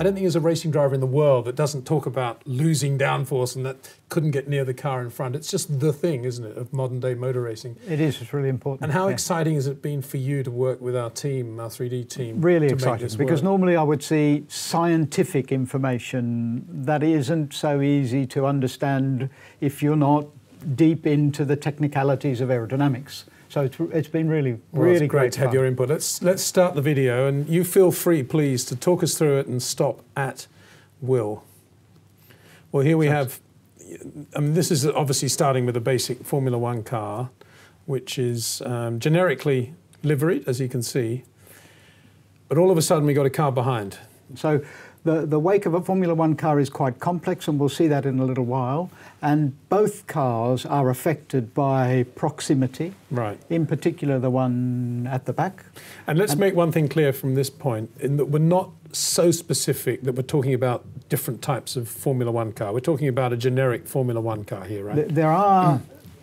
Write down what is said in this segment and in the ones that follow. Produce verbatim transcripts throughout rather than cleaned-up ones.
I don't think there's a racing driver in the world that doesn't talk about losing downforce and that couldn't get near the car in front. It's just the thing, isn't it, of modern-day motor racing. It is. It's really important. And how yeah. exciting has it been for you to work with our team, our three D team? Really exciting, because normally I would see scientific information that isn't so easy to understand if you're not deep into the technicalities of aerodynamics. So it's, it's been really, well, really great, great to have your input. Let's, let's start the video, and you feel free, please, to talk us through it and stop at will. Well, here we have, I mean, this is obviously starting with a basic Formula One car, which is um, generically liveried, as you can see, but all of a sudden we got a car behind. So the, the wake of a Formula One car is quite complex, and we'll see that in a little while. And both cars are affected by proximity, right? In particular, the one at the back. And let's and make one thing clear from this point, in that we're not so specific that we're talking about different types of Formula One car. We're talking about a generic Formula One car here, right? Th there are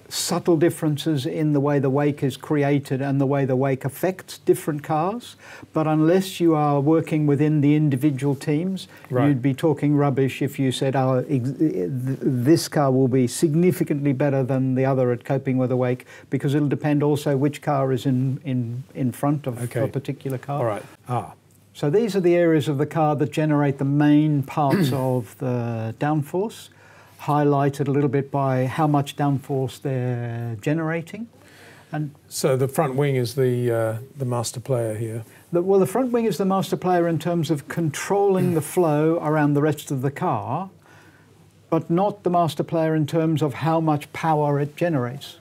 subtle differences in the way the wake is created and the way the wake affects different cars, but unless you are working within the individual teams, right. You'd be talking rubbish if you said, oh, this car will be significantly better than the other at coping with a wake, because it'll depend also which car is in, in, in front of okay. a particular car. All right. Ah. So these are the areas of the car that generate the main parts of the downforce, highlighted a little bit by how much downforce they're generating. And so the front wing is the, uh, the master player here? The, well, the front wing is the master player in terms of controlling the flow around the rest of the car, but not the master player in terms of how much power it generates.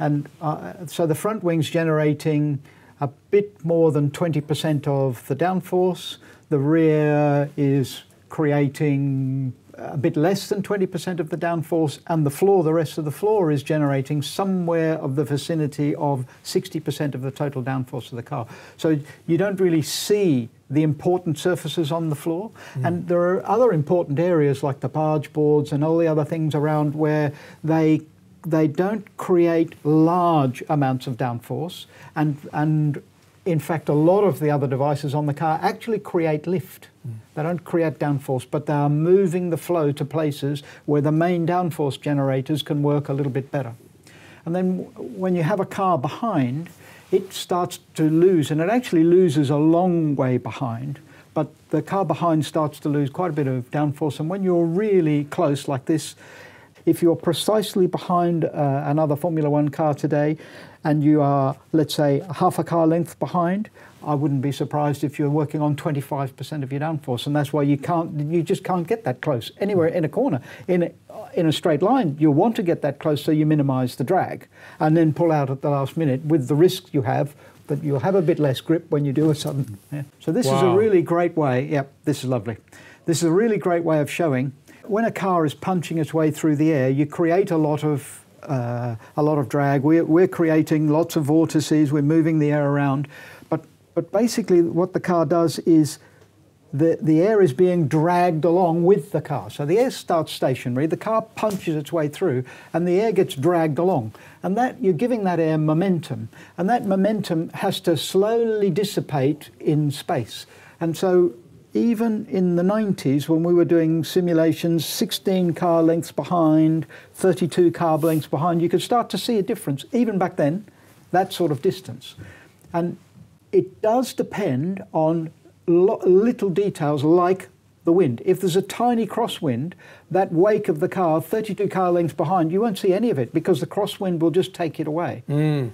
And uh, so the front wing's generating a bit more than twenty percent of the downforce. The rear is creating a bit less than twenty percent of the downforce, and the floor, the rest of the floor, is generating somewhere of the vicinity of sixty percent of the total downforce of the car. So you don't really see the important surfaces on the floor. Mm. And there are other important areas like the barge boards and all the other things around where they they don't create large amounts of downforce. And, and in fact, a lot of the other devices on the car actually create lift. They don't create downforce, but they are moving the flow to places where the main downforce generators can work a little bit better. And then when you have a car behind, it starts to lose, and it actually loses a long way behind, but the car behind starts to lose quite a bit of downforce. And when you're really close like this, if you're precisely behind uh, another Formula One car today, and you are, let's say, half a car length behind, I wouldn't be surprised if you're working on twenty-five percent of your downforce, and that's why you can't, you just can't get that close anywhere in a corner. In a, in a straight line, you want to get that close so you minimise the drag, and then pull out at the last minute with the risk you have that you'll have a bit less grip when you do a sudden. Yeah. So this wow. is a really great way. Yep, this is lovely. This is a really great way of showing when a car is punching its way through the air, you create a lot of uh, a lot of drag. We're, we're creating lots of vortices. We're moving the air around. But basically what the car does is the, the air is being dragged along with the car. So the air starts stationary, the car punches its way through, and the air gets dragged along. And that, you're giving that air momentum. And that momentum has to slowly dissipate in space. And so even in the nineties, when we were doing simulations, sixteen car lengths behind, thirty-two car lengths behind, you could start to see a difference, even back then, that sort of distance. And it does depend on little details like the wind. If there's a tiny crosswind, that wake of the car, thirty-two car lengths behind, you won't see any of it because the crosswind will just take it away. Mm.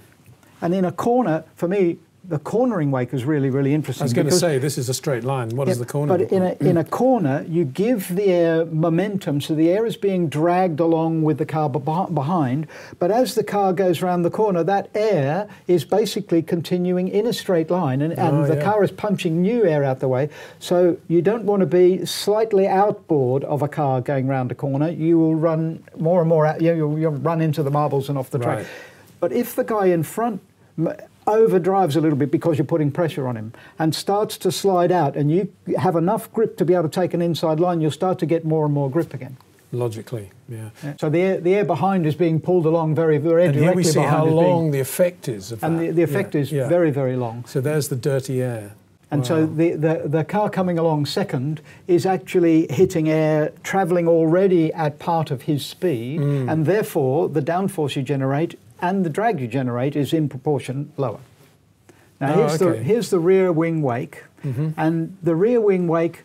And in a corner, for me, the cornering wake is really, really interesting. I was going to say, this is a straight line. What yeah, is the corner? But in a, in a corner, you give the air momentum, so the air is being dragged along with the car behind, but as the car goes around the corner, that air is basically continuing in a straight line, and, and oh, the yeah. car is punching new air out the way, so you don't want to be slightly outboard of a car going around a corner. You will run more and more out, you, you'll, you'll run into the marbles and off the track. Right. But if the guy in front overdrives a little bit because you're putting pressure on him and starts to slide out, and you have enough grip to be able to take an inside line, you'll start to get more and more grip again. Logically, yeah. yeah. So the air, the air behind is being pulled along very, very and directly. And here we see how long being, the effect is of and that. And the, the effect yeah. is yeah. very, very long. So there's the dirty air. And wow. so the, the, the car coming along second is actually hitting air, travelling already at part of his speed, mm. and therefore the downforce you generate and the drag you generate is in proportion lower. Now, oh, here's, okay. the, here's the rear wing wake, mm-hmm. and the rear wing wake,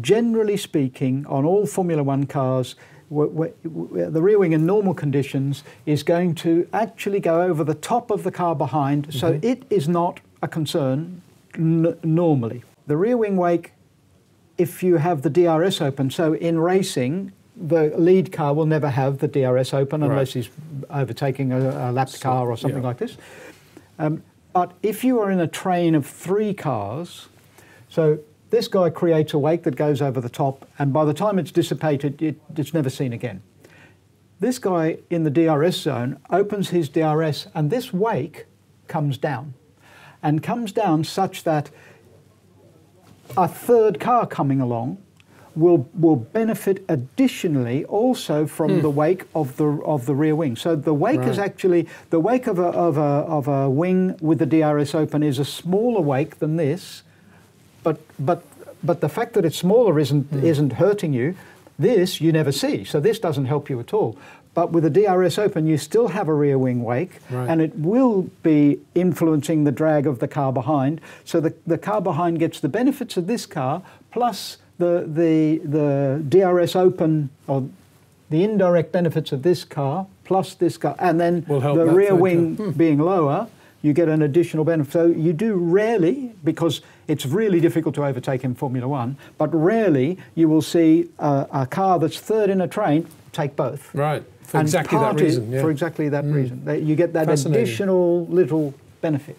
generally speaking, on all Formula One cars, the rear wing in normal conditions is going to actually go over the top of the car behind, mm-hmm. so it is not a concern n normally. The rear wing wake, if you have the D R S open, so in racing, the lead car will never have the D R S open unless right. he's overtaking a, a lapped so, car or something yeah. like this. Um, but if you are in a train of three cars, so this guy creates a wake that goes over the top, and by the time it's dissipated, it, it's never seen again. This guy in the D R S zone opens his D R S, and this wake comes down, and comes down such that a third car coming along will will benefit additionally also from mm. the wake of the of the rear wing. So the wake right. is actually the wake of a of a of a wing with the D R S open is a smaller wake than this. But but but the fact that it's smaller isn't mm. isn't hurting you. This you never see, so this doesn't help you at all. But with the D R S open, you still have a rear wing wake, right. and it will be influencing the drag of the car behind. So the the car behind gets the benefits of this car plus the the the D R S open or the indirect benefits of this car plus this car, and then we'll the rear wing hmm. being lower. You get an additional benefit. So you do rarely, because it's really difficult to overtake in Formula One, but rarely you will see a, a car that's third in a train take both. Right, for and exactly that reason. Yeah. For exactly that mm. reason. You get that additional little benefit.